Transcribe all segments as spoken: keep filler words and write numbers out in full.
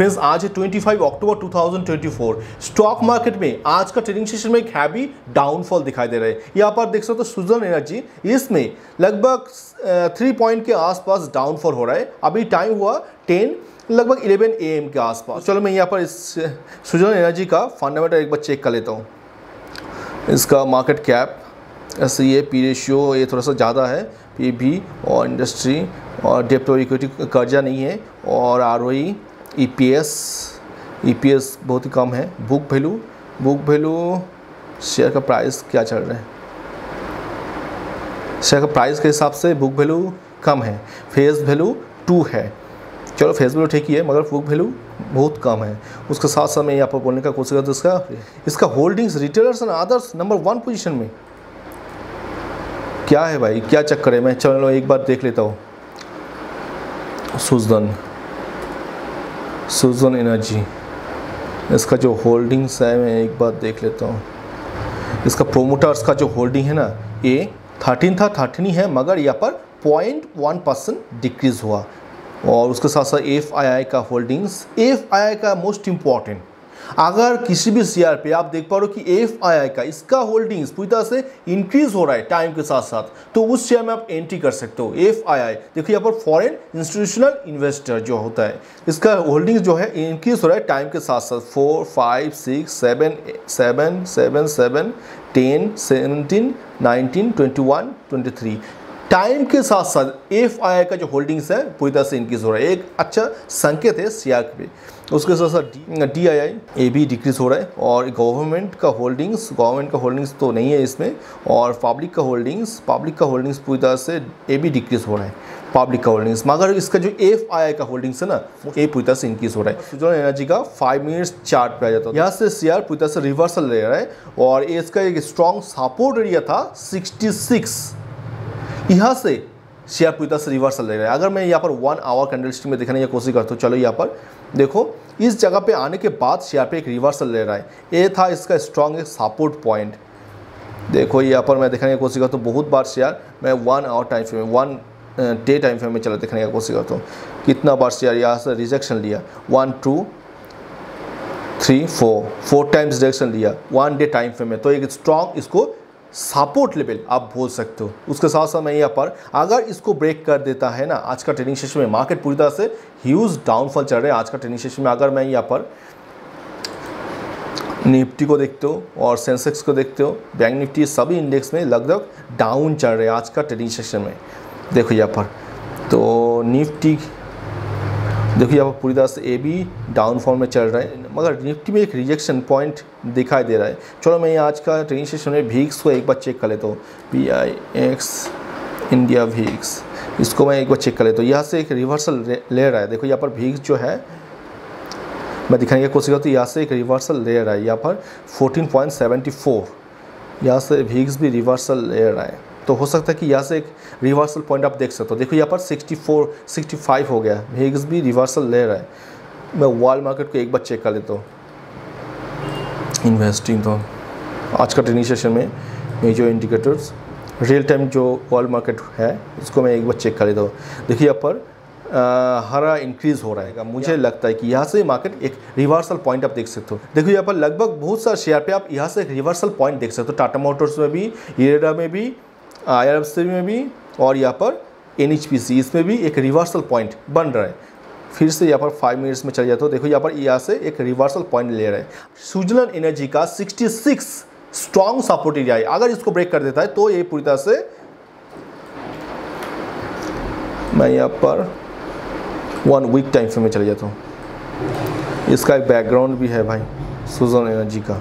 Friends आज है पच्चीस अक्टूबर दो हज़ार चौबीस। स्टॉक मार्केट में आज का ट्रेडिंग सेशन में एक हैवी डाउनफॉल दिखाई दे रहा है। यहाँ पर देख सकते हो सुज़लोन एनर्जी, इसमें लगभग थ्री पॉइंट के आसपास डाउनफॉल हो रहा है। अभी टाइम हुआ टेन लगभग इलेवन ए एम के आसपास। चलो मैं यहाँ पर इस सुज़लोन एनर्जी का फंडामेंटल एक बार चेक कर लेता हूँ। इसका मार्केट कैप ऐसे ये पी रेशियो ये थोड़ा सा ज़्यादा है, पी भी और इंडस्ट्री और डेप्ट और इक्विटी कर्जा नहीं है और आरओई ईपीएस ईपीएस बहुत ही कम है। Book value book value share का प्राइस क्या चल रहा है, शेयर का प्राइस के हिसाब से बुक वैल्यू कम है, फेस वैल्यू टू है। चलो फेस वैल्यू ठीक ही है मगर बुक वैल्यू बहुत कम है। उसके साथ साथ मैं यहाँ पर बोलने का कोशिश करता हूँ इसका इसका holdings retailers and others number one position में क्या है भाई, क्या चक्कर है। मैं चलो एक बार देख लेता हूँ सुज़लोन सुज़लोन एनर्जी, इसका जो होल्डिंग्स है मैं एक बार देख लेता हूँ। इसका प्रोमोटर्स का जो होल्डिंग है ना ये थर्टीन था थर्टीन ही है मगर यहाँ पर पॉइंट वन परसेंट डिक्रीज़ हुआ। और उसके साथ साथ एफ आई आई का होल्डिंग्स, एफ आई आई का मोस्ट इम्पॉर्टेंट, अगर किसी भी शेयर पे आप देख पा रहे हो कि एफ आई आई का इसका होल्डिंग्स पूरी तरह से इंक्रीज हो रहा है टाइम के साथ साथ, तो उस शेयर में आप एंट्री कर सकते हो। एफ आई आई देखिए यहाँ पर फॉरेन इंस्टीट्यूशनल इन्वेस्टर जो होता है इसका होल्डिंग्स जो है इंक्रीज हो रहा है टाइम के साथ साथ। Four five six seven seven seven seven ten seventeen nineteen twenty one twenty three time के साथ साथ एफ आई आई का जो होल्डिंग्स है पूरी तरह से इंक्रीज हो रहा है। एक अच्छा संकेत है शेयर पे। उसके साथ साथ डी आई आई ये भी डिक्रीज हो रहा है। और गवर्नमेंट का होल्डिंग्स गवर्नमेंट का होल्डिंग्स तो नहीं है इसमें। और पब्लिक का होल्डिंग्स पब्लिक का होल्डिंग्स पूरी तरह से ये भी डिक्रीज हो रहा है पब्लिक का होल्डिंग्स, मगर इसका जो एफ आई आई का होल्डिंग्स है ना ये पूरी तरह से इंक्रीज हो रहा है। सुज़लोन एनर्जी का फाइव मिनट्स चार्ट पे आ जाता है, यहाँ से शेयर पूरी तरह से रिवर्सल ले रहा है। और इसका एक स्ट्रॉन्ग सपोर्ट एरिया था सिक्सटी सिक्स, यहाँ से शेयर पूरी तरह से रिवर्सल ले रहा है। अगर मैं यहाँ पर वन आवर कैंडलस्टिक में दिखाने की कोशिश करता हूँ, चलो यहाँ पर देखो इस जगह पे आने के बाद शेयर पे एक रिवर्सल ले रहा है। ये था इसका स्ट्रॉन्ग एक सपोर्ट पॉइंट। देखो यहाँ पर मैं दिखाने की कोशिश करता हूँ, बहुत बार शेयर मैं वन आवर टाइम फ्रेम में वन डे टाइम फ्रेम में चला दिखाने की कोशिश करता हूँ कितना बार शेयर यहाँ से रिजेक्शन लिया, one two three four four times rejection लिया वन डे टाइम फ्रेम में। तो एक स्ट्रॉन्ग इसको सपोर्ट लेवल आप बोल सकते हो। उसके साथ साथ मैं यहाँ पर अगर इसको ब्रेक कर देता है ना, आज का ट्रेडिंग सेशन में मार्केट पूरी तरह से ह्यूज डाउनफॉल चल रहा है। आज का ट्रेडिंग सेशन में अगर मैं यहाँ पर निफ्टी को देखते हो और सेंसेक्स को देखते हो, बैंक निफ्टी सभी इंडेक्स में लगभग डाउन चल रहे हैं आज का ट्रेडिंग सेशन में। देखो यहाँ पर तो निफ्टी देखिए यहाँ पर पूरी तरह से ए भी डाउन फॉर्म में चल रहा है, मगर निफ्टी में एक रिजेक्शन पॉइंट दिखाई दे रहा है। चलो मैं आज का ट्रेडिंग सेशन में विक्स को एक बार चेक कर लेता हूँ। P I X India VIX इसको मैं एक बार चेक कर लेता हूँ, यहाँ से एक रिवर्सल ले रहा है। देखो यहाँ पर विक्स जो है मैं दिखाने की कोशिश करती हूँ, यहाँ से एक रिवर्सल ले रहा है। यहाँ पर फोर्टीन पॉइंट सेवेंटी फोर यहाँ से विक्स भी रिवर्सल ले रहा है, तो हो सकता है कि यहाँ से एक रिवर्सल पॉइंट आप देख सकते हो। देखो यहाँ पर सिक्सटी फोर, सिक्सटी फाइव हो गया, विक्स भी रिवर्सल ले रहा है। मैं वॉल मार्केट को एक बार चेक कर लेता हूँ। इन्वेस्टिंग तो आज का ट्रेडिंग सेशन में मेजर इंडिकेटर्स रियल टाइम जो वॉल मार्केट है इसको मैं एक बार चेक कर लेता हूँ। देखिए यहाँ पर आ, हरा इंक्रीज़ हो रहा है। मुझे लगता है कि यहाँ से मार्केट एक रिवर्सल पॉइंट आप देख सकते हो। देखो यहाँ पर लगभग बहुत सारे शेयर पे आप यहाँ से एक रिवर्सल पॉइंट देख सकते हो। टाटा मोटर्स में भी, इरेडा में भी, आई आर एफ सी में भी और यहाँ पर एन एच पी सी इसमें भी एक रिवर्सल पॉइंट बन रहा है। फिर से यहाँ पर फाइव मिनट्स में चले जाता हूँ। देखो यहाँ पर यहाँ से एक रिवर्सल पॉइंट ले रहा है। सुज़लोन एनर्जी का sixty six strong support area है, अगर इसको ब्रेक कर देता है तो ये पूरी तरह से मैं यहाँ पर वन वीक टाइम फ्रेम में चले जाता हूँ। इसका एक बैकग्राउंड भी है भाई सुज़लोन एनर्जी का,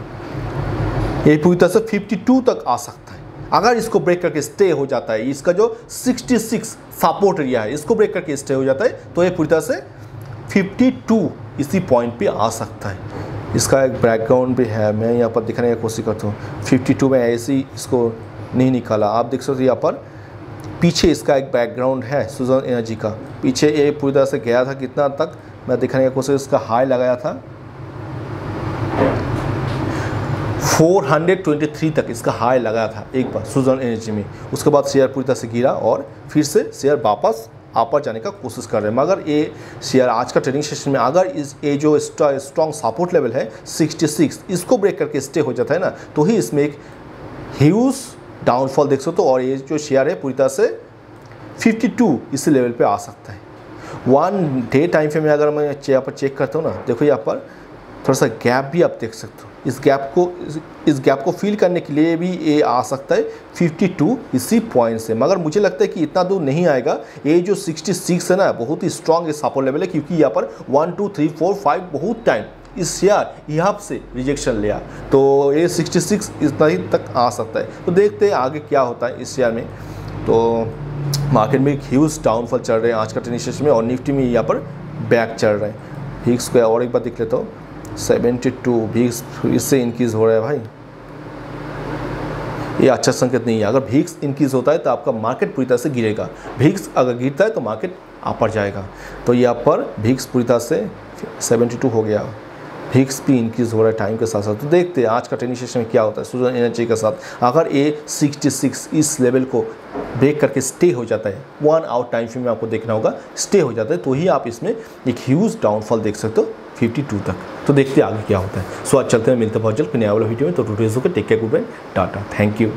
ये पूरी तरह से फिफ्टी टू तक आ सकता है अगर इसको ब्रेक करके स्टे हो जाता है। इसका जो सिक्सटी सिक्स सपोर्ट एरिया है इसको ब्रेक करके स्टे हो जाता है तो ये पूरी तरह से फिफ्टी टू इसी पॉइंट पे आ सकता है। इसका एक बैकग्राउंड भी है, मैं यहाँ पर दिखाने की कोशिश करता हूँ। फिफ्टी टू में ऐसे ही इसको नहीं निकाला, आप देख सकते हो यहाँ पर पीछे इसका एक बैकग्राउंड है सुज़लोन एनर्जी का। पीछे ये पूरी तरह से गया था कितना तक मैं दिखाने की कोशिश, इसका हाई लगाया था फोर हंड्रेड ट्वेंटी थ्री तक इसका हाई लगा था एक बार सुज़लोन एनर्जी में। उसके बाद शेयर पूरी तरह से गिरा और फिर से शेयर वापस अपर जाने का कोशिश कर रहे हैं। मगर ये शेयर आज का ट्रेडिंग सेशन में अगर इस ये जो स्ट्रॉन्ग सपोर्ट लेवल है सिक्सटी सिक्स, इसको ब्रेक करके स्टे हो जाता है ना, तो ही इसमें एक ह्यूज डाउनफॉल देख सकते हो। तो और ये जो शेयर है पूरी तरह से फिफ्टी टू इस लेवल पे आ सकता है। वन डे टाइम फ्रेम में अगर मैं यहाँ पर चेक करता हूँ ना, देखो यहाँ पर थोड़ा सा गैप भी आप देख सकते हो। इस गैप को इस गैप को फील करने के लिए भी ये आ सकता है फिफ्टी टू इसी पॉइंट से। मगर मुझे लगता है कि इतना दूर नहीं आएगा। ये जो सिक्सटी सिक्स है ना, बहुत ही स्ट्रॉन्ग सपोर्ट लेवल है, क्योंकि यहाँ पर one two three four five बहुत टाइम इस शेयर यहाँ से रिजेक्शन लिया, तो ये सिक्सटी सिक्स इतना ही तक आ सकता है। तो देखते हैं आगे क्या होता है इस शेयर में। तो मार्केट में एक ह्यूज डाउनफॉल चल रहे हैं आज का ट्रेडिंग सेशन में, और निफ्टी में यहाँ पर बैक चल रहे हैं। विक्स को और एक बार देख लेता हूँ, सेवेंटी टू विक्स इससे इंक्रीज हो रहा है भाई, ये अच्छा संकेत नहीं है। अगर विक्स इंक्रीज होता है तो आपका मार्केट पूरी तरह से गिरेगा, विक्स अगर गिरता है तो मार्केट ऊपर जाएगा। तो यहाँ पर विक्स पूरी तरह से सेवेंटी टू हो गया, विक्स भी इंक्रीज हो रहा है टाइम के साथ साथ। तो देखते हैं आज का ट्रेडिंग सेशन में क्या होता है सुज़लोन एनर्जी के साथ। अगर ये सिक्सटी सिक्स इस लेवल को ब्रेक करके स्टे हो जाता है, वन आवर टाइम फ्रेम में आपको देखना होगा, स्टे हो जाता है तो ही आप इसमें एक ह्यूज डाउनफॉल देख सकते हो फिफ्टी टू तक। तो देखते हैं आगे क्या होता है। सो आज चलते हैं, मिलते बहुत जल्द नया वाला वीडियो में। तो टूडेज होकर take care, good bye, tata, thank you.